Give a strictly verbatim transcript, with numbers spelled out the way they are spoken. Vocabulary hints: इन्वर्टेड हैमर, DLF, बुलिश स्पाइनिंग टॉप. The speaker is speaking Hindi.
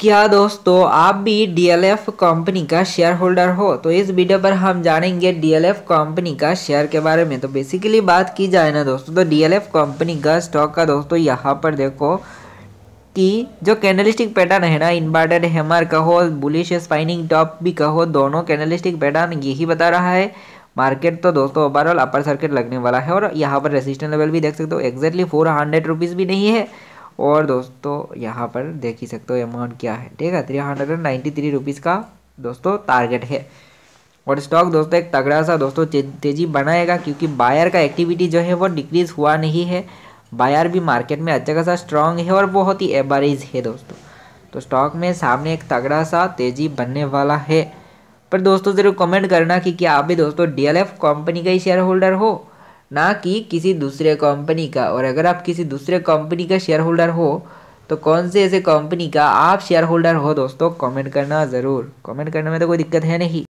क्या दोस्तों आप भी डीएलएफ कंपनी का शेयर होल्डर हो? तो इस वीडियो पर हम जानेंगे डीएलएफ कंपनी का शेयर के बारे में। तो बेसिकली बात की जाए ना दोस्तों, तो डीएलएफ कंपनी का स्टॉक का दोस्तों यहाँ पर देखो कि जो कैंडलस्टिक पैटर्न है ना, इन्वर्टेड हैमर कहो, बुलिश स्पाइनिंग टॉप भी कहो, दोनों कैंडलस्टिक पैटर्न यही बता रहा है मार्केट तो दोस्तों ओवरऑल अपर सर्किट लगने वाला है। और यहाँ पर रेजिस्टेंस लेवल भी देख सकते हो, एक्जैक्टली फोर हंड्रेड रुपीज़ भी नहीं है। और दोस्तों यहाँ पर देख ही सकते हो अमाउंट क्या है, ठीक है, three hundred and ninety three rupees का दोस्तों टारगेट है। और स्टॉक दोस्तों एक तगड़ा सा दोस्तों तेज़ी बनाएगा, क्योंकि बायर का एक्टिविटी जो है वो डिक्रीज़ हुआ नहीं है, बायर भी मार्केट में अच्छा खासा स्ट्रांग है और बहुत ही एवरेज है दोस्तों। तो स्टॉक में सामने एक तगड़ा सा तेज़ी बनने वाला है। पर दोस्तों ज़रूर कमेंट करना कि क्या आप भी दोस्तों डीएलएफ कंपनी का ही शेयर होल्डर हो, ना कि किसी दूसरे कंपनी का। और अगर आप किसी दूसरे कंपनी का शेयर होल्डर हो तो कौन से ऐसे कंपनी का आप शेयर होल्डर हो दोस्तों, कमेंट करना ज़रूर। कमेंट करने में तो कोई दिक्कत है नहीं।